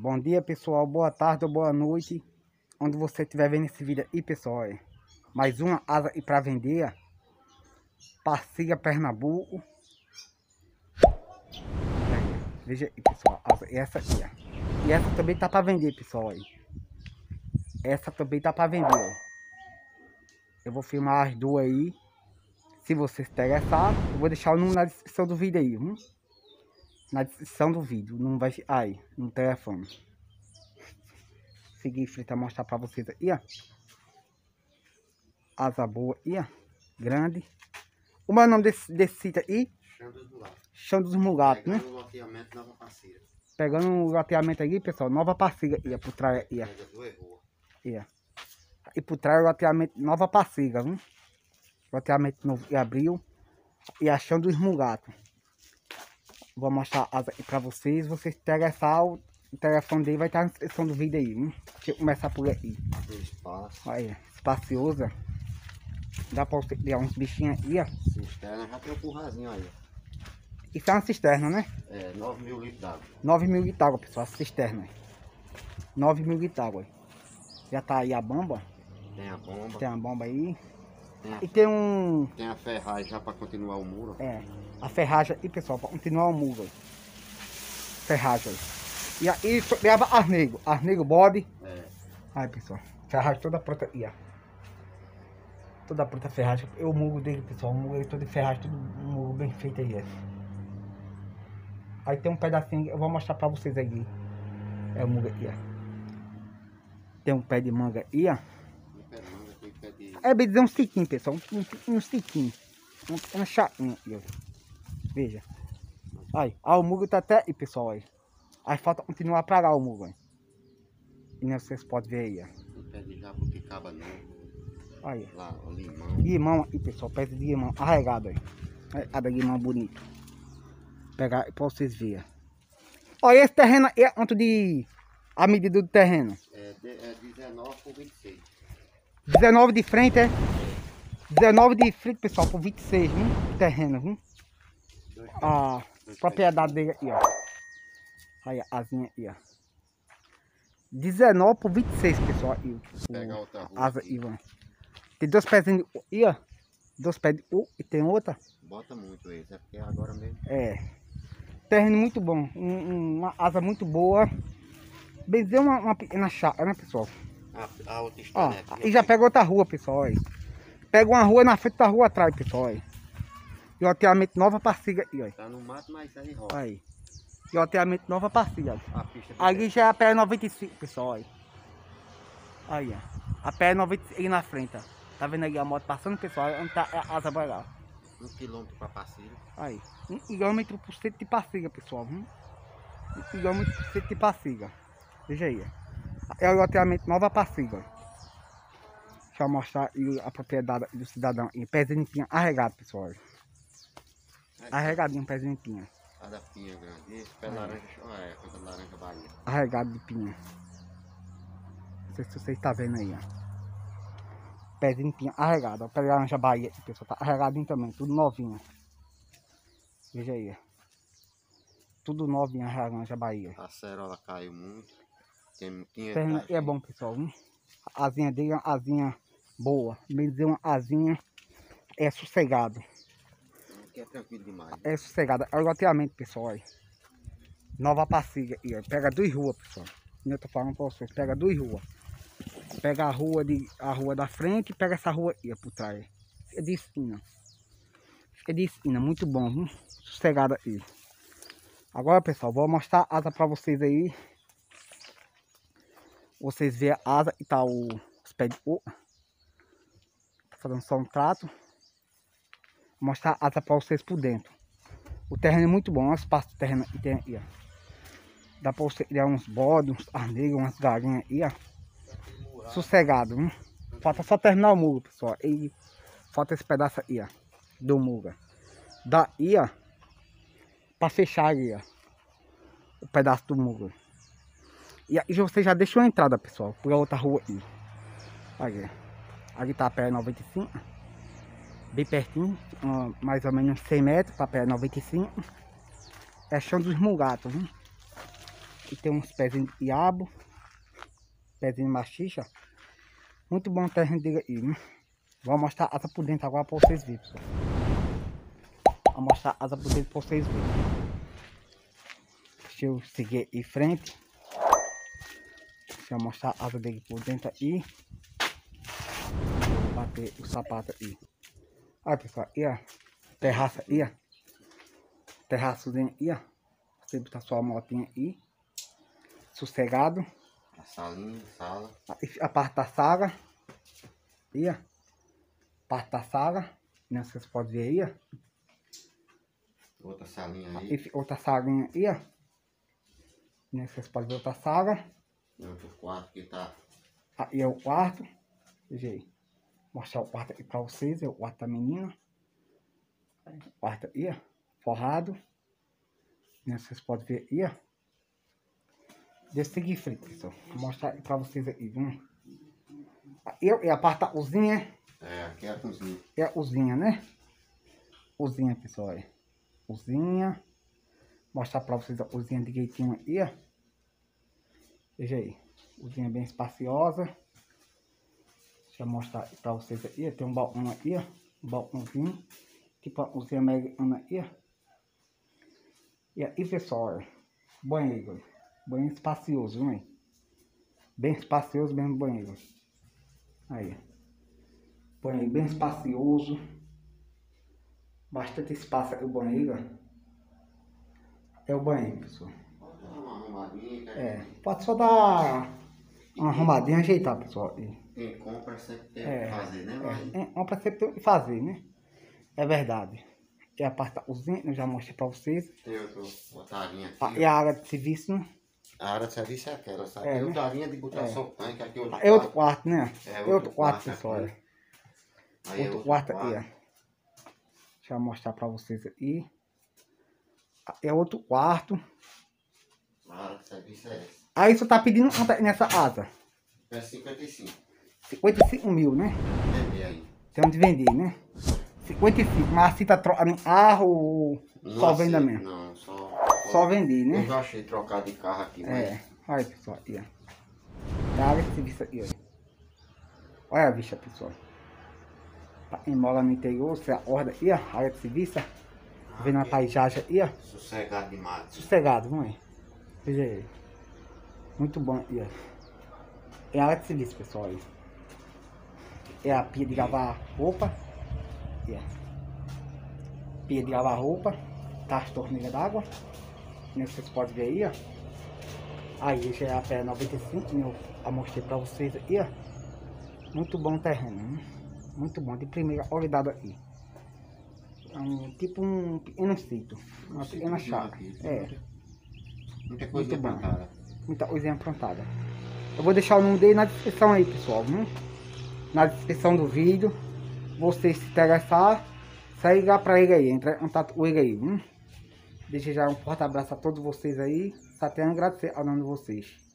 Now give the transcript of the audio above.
Bom dia, pessoal, boa tarde ou boa noite, onde você estiver vendo esse vídeo aí, pessoal. Olha, mais uma asa e para vender, Passira, Pernambuco. Veja aí, pessoal, asa, essa aqui, ó. E essa também tá para vender, pessoal. Olha, essa também tá para vender, olha. Eu vou filmar as duas aí. Se você se interessar, eu vou deixar o número na descrição do vídeo aí, viu? Na descrição do vídeo, não vai... Ai, no telefone. Segui, frita, mostrar pra vocês aí, ó. Asa boa aí, ó. Grande. Como é o nome desse sítio aí? Chão dos Mulgatos. Chão dos Mulgatos, né? Pegando o loteamento Nova Passira. Pegando o loteamento aí, pessoal. Nova Passira aí, ó. Por trás aí, ó. Aí, ó. E por trás o loteamento Nova Passira, viu? Loteamento novo e abril. E a Chão dos Mulgatos. Vou mostrar a asa aqui pra vocês. Vocês interessar, o telefone dele vai estar na descrição do vídeo aí, hein? Deixa eu começar por aqui. Espaço. Olha, espaciosa. Dá pra você criar uns bichinhos aí, ó. Cisterna já tem um currazinho aí, ó. Isso é uma cisterna, né? É, 9 mil litros d'água. 9 mil litros d'água, pessoal, a cisterna. 9 mil litros d'água. Já tá aí a bomba. Tem a bomba. Tem a bomba aí. Tem a ferragem já para continuar o muro. É, a ferragem aí, pessoal, para continuar o muro. Ferragem. E aí leva arnego. Arnego body. É. Aí, pessoal, ferragem toda pronta aí, ó. Toda pronta a ferragem. Eu muro dele, pessoal. O muro dele todo de ferragem, todo um muro bem feito aí. Aí tem um pedacinho, eu vou mostrar para vocês aí. É o muro aí, ó. Tem um pé de manga aí, ó. É bem dizer um ciquinho, pessoal, um ciquinho, um chatinho, veja, aí, o muro tá até aí, pessoal, aí, falta continuar pra lá o muro, aí, e não, vocês podem ver aí, ó, pé de jabuticaba não, aí, lá, o limão, aí, pessoal, pé de limão, arraigado, aí, arraigado de limão bonito, pegar aí pra vocês verem, olha, esse terreno é quanto de, a medida do terreno? É 19 por 26. 19 de frente, é? 19 de frente, pessoal, por 26, viu? Terreno, viu? A propriedade dele aí, ó. Aí, a asinha aí, ó. 19 por 26, pessoal. Pega outra rua. Asa aí, ó. Tem dois pezinhos aí, ó. Dois pés de U e tem outra. Bota muito esse, é porque agora mesmo. É. Terreno muito bom. Uma asa muito boa. Bem dizer, uma pequena chácara, né, pessoal? A outra ó, e já pega outra rua, pessoal, aí. Pega uma rua na frente da rua atrás, pessoal, aí. E o loteamento Nova Passira aí, ó. Tá no mato, mas tá em roda. Aí. E o loteamento Nova Passira. Ali já é a PR-95, pessoal, aí. Aí, ó. A PR-95 aí na frente, ó. Tá vendo ali a moto passando, pessoal? Aí, onde tá a asa vai lá. 1 quilômetro pra Passira. Aí. 1 quilômetro por cento de Passira, pessoal, viu? 1 quilômetro por cento de Passira. Veja aí, ó. É o loteamento Nova Passira. Deixa eu mostrar a propriedade do cidadão. E pezinho de pinha arregado, pessoal. Arregadinho, pezinho de pinha. A da pinha grande. Esse pé laranja, olha, coisa laranja Bahia. Arregado de pinha. Não sei se vocês estão vendo aí, ó. Pezinho de pinha arregado. O pé de laranja Bahia, pessoal. Tá arregadinho também, tudo novinho. Veja aí, ó. Tudo novinho, a laranja Bahia. A cerola caiu muito. Terreno é bom, pessoal, viu? A asinha dele é uma asinha boa. Bem dizer, uma asinha é sossegado. Aqui é tranquilo demais. É sossegado. É o loteamento, pessoal, aí. Nova Passira aí, ó. Pega 2 ruas, pessoal. Eu tô falando pra vocês, pega 2 ruas. Pega a rua da frente e pega essa rua aí, ó, por trás. Fica de esquina. Fica de esquina, muito bom, viu? Sossegado aí. Agora, pessoal, vou mostrar a asa pra vocês aí. Vocês veem a asa e tá os pés de ouro. Tá fazendo só um trato. Vou mostrar a asa pra vocês por dentro. O terreno é muito bom, olha o espaço do terreno que tem aí, ó. Dá pra você criar uns bodes, uns arneiros, umas galinhas aí, ó. Sossegado, viu? Falta só terminar o muro, pessoal. E falta esse pedaço aí, ó. Do muro. Daí, ó. Pra fechar aí, ó. O pedaço do muro. E aí você já deixou a entrada, pessoal, por outra rua aí. Olha, ali tá a PR-95, bem pertinho, mais ou menos uns 100 metros para a PR-95. É Chão dos Mulgatos, viu? que tem uns pezinhos de quiabo, pezinho de machixa. Muito bom terreno de aí, né? Vou mostrar a asa por dentro agora para vocês verem, pessoal. Vou mostrar a asa por dentro para vocês verem. Deixa eu seguir em frente. Deixa eu mostrar a asa dele por dentro aí. Vou bater o sapato aí. Olha, pessoal, aí, ó. Terraça aí, ó. Terraçozinho aí, ó. Você botar sua motinha aí. Sossegado. A salinha, a sala. A parte da sala. Aí, ó. Parte da sala. Né? Vocês podem ver aí, ó. Outra salinha aí. Outra salinha aí, ó. Né? Vocês podem ver outra sala. Outro quarto que tá. Aí é o quarto. Veja aí. Vou mostrar o quarto aqui pra vocês. É o quarto da menina. O quarto aí, ó. Forrado. Né? Vocês podem ver aí, ó. Deixa eu seguir em frente, pessoal. Vou mostrar pra vocês aí, viu? É a parte da cozinha. É, aqui é a cozinha. É a cozinha, né? Cozinha, pessoal, aí. Cozinha. Mostrar pra vocês a cozinha direitinho aí, ó. Veja aí. Cozinha bem espaciosa. Deixa eu mostrar pra vocês aí. Tem um balcão aqui, ó. Um balcãozinho. Tipo a cozinha americana aí, ó. E aí, pessoal, banheiro. Banheiro espacioso, hein? Bem espacioso mesmo o banheiro. Aí. Banheiro bem espacioso. Bastante espaço aqui o banheiro. É o banheiro, pessoal. Pode dar uma arrumadinha, né? É, pode só dar uma arrumadinha e ajeitar, pessoal. Quem compra sempre tem o que fazer, né, mãe? Quem compra sempre tem o que fazer, né? É verdade. É a parte da cozinha, eu já mostrei pra vocês. Tem outra tarinha aqui. E a área de serviço, né? A área de serviço é aquela, sabe? É, né? Tarinha de botar soltanho, que aqui é outro quarto. É outro quarto, né? É outro quarto, pessoal. Outro quarto aqui, ó. Deixa eu mostrar pra vocês aí. É outro quarto. A área de serviço é essa. Aí você tá pedindo quanto nessa asa? É 55. 55 mil, né? Tem que vender aí. Tem que vender, né? 55, mas assim tá trocando em carro ou só venda mesmo? Não, só vendi, né? Eu já achei trocar de carro aqui, mas... É, olha pessoal, aí ó. Olha esse bicho aqui, olha. Olha a bicha, pessoal. Tá em mola no interior, você acorda aí, ó. Área de serviço. Vendo a paisagem aí, ó. Sossegado demais. Sossegado, vamos aí. Veja aí. Muito bom aí, ó. É a área de serviço, pessoal, aí. É a pia de lavar roupa. Pia de lavar roupa, tá as torneiras d'água, né, vocês podem ver aí, ó. Aí já é a PR-95, né, eu mostrei pra vocês aí, ó. Muito bom o terreno, né? Muito bom, de primeira qualidade aqui. É tipo um pequeno sítio, uma pequena chácara. É. Muita coisa plantada. Muita coisinha plantada. Eu vou deixar o nome dele na descrição aí, pessoal, viu? Na descrição do vídeo. Vocês se interessar, só ligar pra ele aí, entrar em contato com ele aí, viu? Desejar um forte abraço a todos vocês aí, só tenho a agradecer ao nome de vocês.